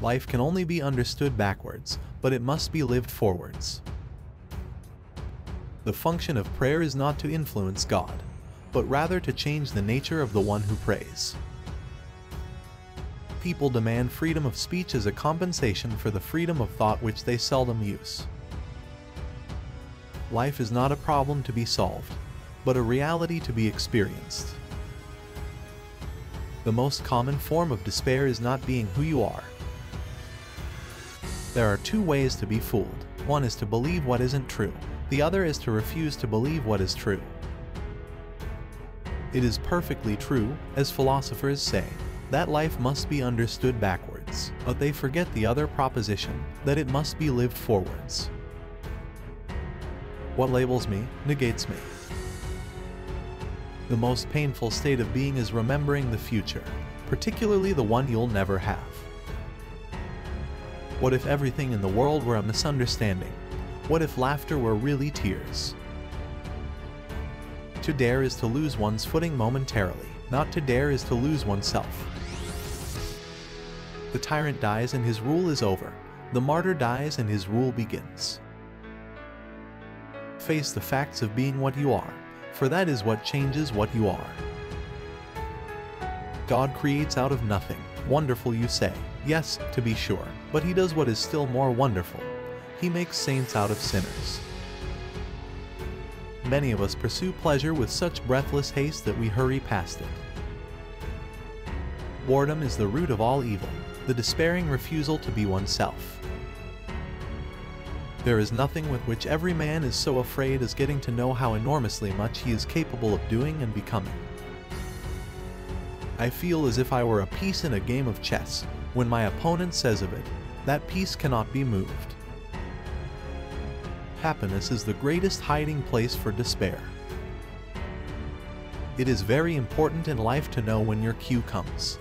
Life can only be understood backwards, but it must be lived forwards. The function of prayer is not to influence God, but rather to change the nature of the one who prays. People demand freedom of speech as a compensation for the freedom of thought which they seldom use. Life is not a problem to be solved, but a reality to be experienced. The most common form of despair is not being who you are. There are two ways to be fooled. One is to believe what isn't true. The other is to refuse to believe what is true. It is perfectly true, as philosophers say, that life must be understood backwards, but they forget the other proposition, that it must be lived forwards. What labels me, negates me. The most painful state of being is remembering the future, particularly the one you'll never have. What if everything in the world were a misunderstanding? What if laughter were really tears? To dare is to lose one's footing momentarily. Not to dare is to lose oneself. The tyrant dies and his rule is over. The martyr dies and his rule begins. Face the facts of being what you are, for that is what changes what you are. God creates out of nothing. Wonderful, you say. Yes, to be sure, but he does what is still more wonderful. He makes saints out of sinners. Many of us pursue pleasure with such breathless haste that we hurry past it. Boredom is the root of all evil, the despairing refusal to be oneself. There is nothing with which every man is so afraid as getting to know how enormously much he is capable of doing and becoming. I feel as if I were a piece in a game of chess, when my opponent says of it, that piece cannot be moved. Happiness is the greatest hiding place for despair. It is very important in life to know when your cue comes.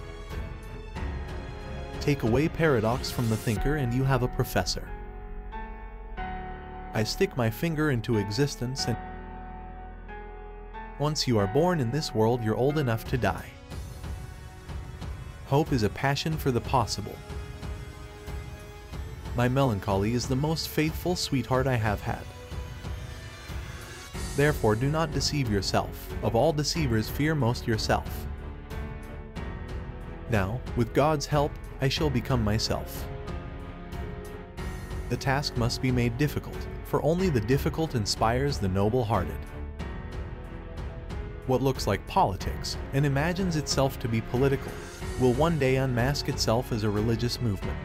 Take away paradox from the thinker and you have a professor. I stick my finger into existence and once you are born in this world, you're old enough to die. Hope is a passion for the possible. My melancholy is the most faithful sweetheart I have had. Therefore, do not deceive yourself. Of all deceivers, fear most yourself. Now, with God's help, I shall become myself. The task must be made difficult, for only the difficult inspires the noble-hearted. What looks like politics, and imagines itself to be political, will one day unmask itself as a religious movement.